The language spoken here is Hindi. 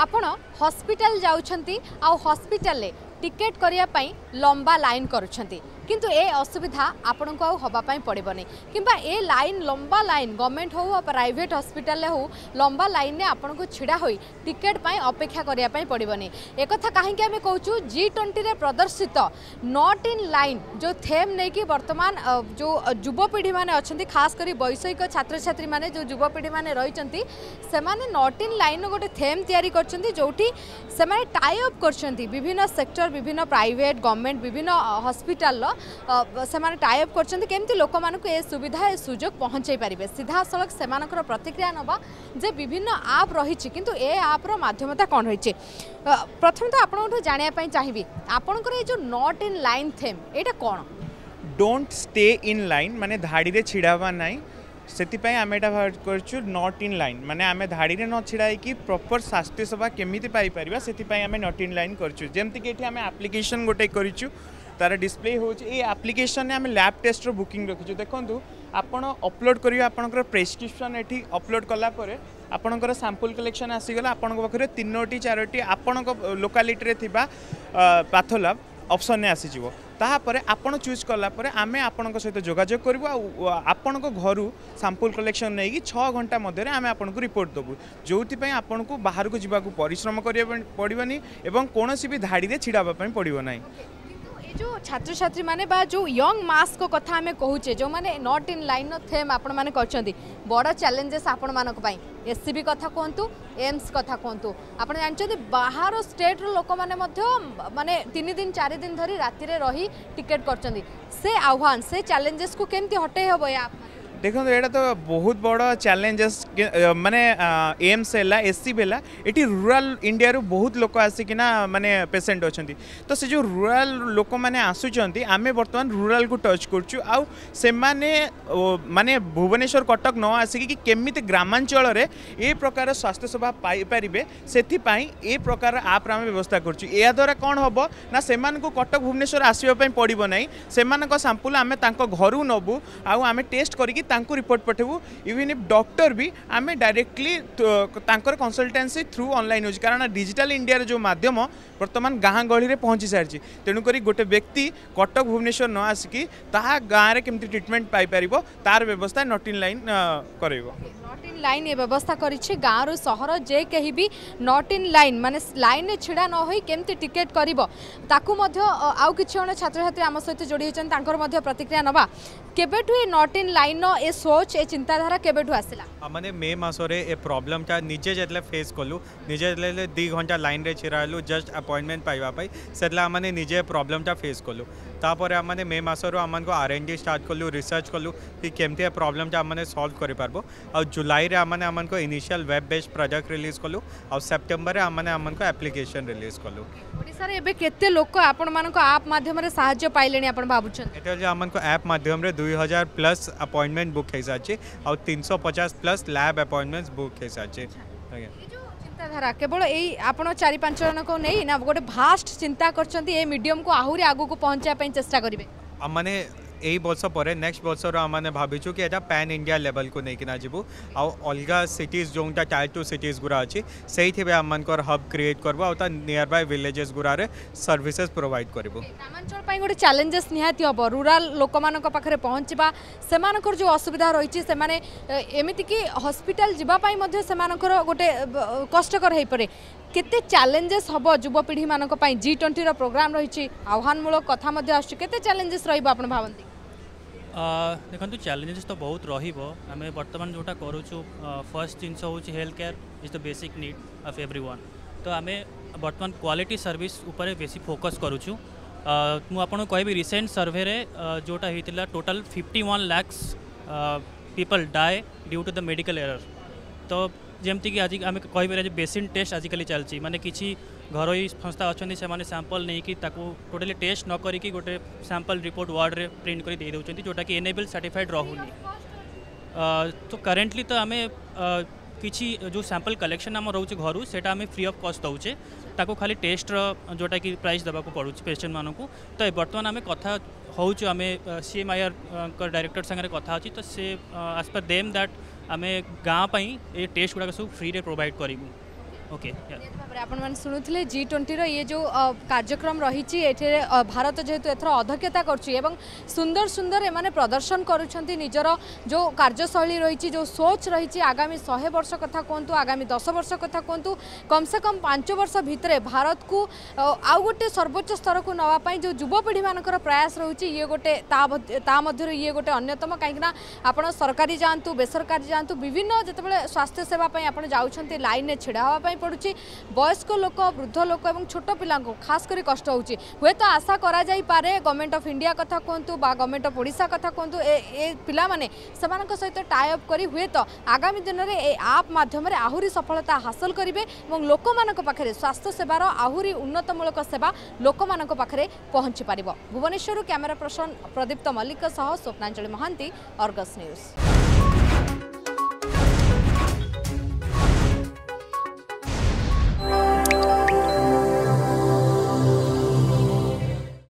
आपण हॉस्पिटल जाउछंती आ हॉस्पिटल ले टिकेट करिया पई लंबा लाइन करूछंती किंतु ए असुविधा आपण को हवा पई पड़बनी किंबा ए लाइन लंबा लाइन गवर्नमेंट हो आ प्राइवेट हॉस्पिटल हो लंबा लाइन ने आपण को छिड़ा होई टिकेट पई अपेक्षा करिया पई पड़बनी। एकथा काहे कि आमे कहूछु G20 रे प्रदर्शित नॉट इन लाइन जो थेम नै कि वर्तमान जो युवपीढ़ी माने अछंती खास करी वैषयिक छात्र छात्री माने जो युवपीढ़ी माने रहिचंती से माने नॉट इन लाइन गोटे थेम तयारी करचंती जोठी से माने टाई अप करचंती विभिन्न सेक्टर विभिन्न प्राइवेट गवर्नमेंट विभिन्न हॉस्पिटल से टाई अप करमती लोक ए सुविधा ए सुजोग पहुँचे पारे। सीधा सड़क से प्रतिक्रिया नवा जे विभिन्न आप रही किंतु ए आप्र माध्यमता कौन रही प्रथम तो आपंठ जानापी चाहिए आपणकर ये जो नॉट इन लाइन थेम यहाँ कौन डोंट स्टे इन लाइन माने धाड़ी रे छिड़ावा ना से आम कर नॉट इन लाइन माने आम धाड़ी रे न छिड़ा कि प्रॉपर स्वास्थ्य सेवा केमी पाइपर से आम नॉट इन लाइन करप्लिकेसन गोटे कर तार डिस्प्ले होची एप्लिकेशन आम लैब टेस्ट रो बुकिंग रखी देखूँ आपण अपलोड करियो आपनकर प्रेस्क्रिप्शन एठी अपलोड कला परे आपनकर सैंपल कलेक्शन आसीगला आपनक बखरे 3टी 4टी आपनक लोकालिटी रे थिबा पैथोलैब ऑप्शन ने आसीजिवो ताहापरे आपण चूज कला परे आमे आपनक सहित जोगाजोग करबो आ आपनक घरु सैंपल कलेक्शन नै कि 6 घंटा मध्ये रे आमे आपनकु रिपोर्ट देबो जोथि पय आपनकु बाहर को जिबा को परिश्रम करियो पड़िवनी एवं कोनोसी भी धाड़ी रे छिडाबा पय पड़िवो नै। जो छात्र छात्री माने बा जो यंग मास को कथा हमें कहूचे जो माने नॉट इन लाइन थेम आपण माने करछंती बड़ चैलेंजेस आपण मानक पई एससीबी कथा कहतु एम्स कथा कहतु आपण जानते बाहर स्टेट रो लोक माने मध्य माने 3 दिन 4 दिन धरी राति रे रही टिकेट करछंती से आह्वान से चैलेंजेस को केमती हटे होबो या देखो एटा तो बहुत बड़ा चैलेंजेस माने एम्स है एससीबी है ये रूराल इंडिया रू बहुत लोक आसिकिना माने पेसेंट अच्छा तो से जो रूराल लोक मैंने आसुँच आमे बर्तमान रूराल को टच करुँ आउ से माने भुवनेश्वर कटक न आसिक केमी ग्रामांचल ए प्रकार स्वास्थ्य सेवा पाइपर से ए प्रकार आप्र आम व्यवस्था कराद्वारा कौन हम ना से कटक भुवनेश्वर आसवाई पड़ो ना से सांपुल आम घर नबू आम टेस्ट करके तांको रिपोर्ट पठेबू इवन इफ डॉक्टर भी आम डायरेक्टली तांकर कंसल्टेंसी थ्रू ऑनलाइन हो कारण डिजिटल इंडिया जो माध्यम वर्तमान गाँ गहली रे पहुँची सारी तेणुक गोटे व्यक्ति कटक भुवनेश्वर न आसिकी ताहा गाँव केमती ट्रिटमेंट पाई परिबो तार व्यवस्था नॉट इन लाइन करइबो। नॉट इन लाइन ये व्यवस्था करिछि गाँव सहर जे कहि भी नॉट इन लाइन माने लाइन रे छिड़ा न होई केमती टिकेट करिबो ताकू मध्य आउ किछ जण छात्र छात्री आम सहित जोड़ी होइछन तांकर मध्य प्रतिक्रिया नबा केबेठु ये नॉट इन लाइन ए सोच ए चिंताधारा केबेठु आसिला माने मे मास रे ए प्रॉब्लम ता निजे जतले फेस कलु निजे जतले 2 घंटा लाइन रे छिरालु जस्ट अपॉइंटमेंट पाइबा पाई सेतला माने निजे प्रॉब्लम ता फेस कलु तापर आमने मे मास रो आमन को R&D स्टार्ट कलु रिसर्च कलु कि केमते प्रॉब्लम ता आमने सॉल्व करि पारबो आ जुलाई रे आमने आमन को initial web based project release कलु आ सेप्टेम्बर रे आमने आमन को एप्लिकेशन रिलीज कलु। ओडिसा रे एबे केते लोक आपण मानन को ऐप माध्यम रे सहाय्य पाइलेनी आपण बाबुछन एटा जे आमन को ऐप माध्यम रे 2000+ अपॉइंटमेंट बुक है साचे और 350+ लैब अपॉइंटमेंट्स बुक है साचे। चिंताधारा केवल यही आप 4-5 जन को नहीं ना गोटे भास्ट चिंता कर मीडियम को आहरी आगू को पहुंचाई चेष्टा करेंगे मैंने यही बर्ष पर नेक्स्ट बर्ष आमने भाविचु कि पैन इंडिया लेवल को लेकिन जीवु अलग सिटीज जो टायर 2 सिटीज गुरा अच्छी से हब क्रिएट करबो नियर बाय विलेजेस गुरारे सर्विसेज प्रोवाइड करबो ग्रामांचल गोटे चैलेंजेस निहाती हम रूराल लोक मानक पाखरे पहुँचवा से जो असुविधा रही है एमतीकी हस्पिटाल जावाई गोटे कष्टकर हो पड़े केते चैलेंजेस हम युवपीढ़ी मानक पाई G20 रो प्रोग्राम रही आह्वानमूलक कथा आते चैलेंजेस रही भावती देखो चैलेंजेस तो बहुत रही बर्तमान जोटा करूँ फर्स्ट जिनस हूँ health care is the basic need of everyone तो आम बर्तमान क्वालिटी सर्विस उपर बेसी फोकस करूँ मुझे कहि रिसेंट सर्वे रे जोटा होता total 51 lakh people died due to the medical error तो जमती कि आज आम कह बेसिन टेस्ट आजिकल चलती माने किसी घरोई संस्था अच्छे से सैंपल नहीं कि टोटाली टेस्ट न करी कि गोटे सैंपल रिपोर्ट वार्ड रे प्रिंट कर दे दूसरी जोटा कि एनेबल सर्टिफाइड रहूनी तो करेन्टली तो आम किसी जो सैंपल कलेक्शन आम रोचे घर से आम फ्री अफ कस्ट दौचे ताको खाली टेस्ट जोटा कि प्राइस देवा पड़ू पेसेंट मानू तो बर्तमान आम कथा हूँ आम CMIR डायरेक्टर सागर कथा अच्छी तो सी एज पर देम दैट आम गाँव ये टेस्ट गुड़ाक सब फ्री रे प्रोवाइड करूँ ओके आपण शुणुते G20 ये जो कार्यक्रम रही भारत जेहेतु एथर अध्यक्षता कर सुंदर सुंदर एम प्रदर्शन करूँचर जो कार्यशैली रही जो सोच रही आगामी 100 वर्ष कथा कहतु आगामी 10 वर्ष कथा कहतु कम से कम 5 वर्ष भितर भारत को आउ गोटे सर्वोच्च स्तर को नापी जो युवपीढ़ी मानकर प्रयास रही ये गोटे ये गोटे अन्यतम कहीं आप सरकारी जातु बेसरकारी जातु विभिन्न जितेबाला स्वास्थ्य सेवाई आप लाइन में ढड़ा हाँपाई पड़ुची वयस्क लोक वृद्ध लोक और छोट पिला खास करी कष्ट होउची हुए तो आशा करा जाई पारे गवर्नमेंट ऑफ इंडिया कथा कहतु बा गवर्नमेंट ऑफ ओडिशा कथा कहतु ए पिला माने समानक सहित टाई अप करी हुए तो आगामी दिन में ए आप माध्यम रे आहुरी सफलता हासिल करिवे और लोक मानक पाखरे स्वास्थ्य सेवार आहुरी उन्नतमूलक सेवा लोक मानक पाखरे पहुंची पारिबो। भुवनेश्वर कैमरा पर्सन प्रदीप्त मल्लिक सह स्वप्नांजलि महांती आर्गस न्यूज।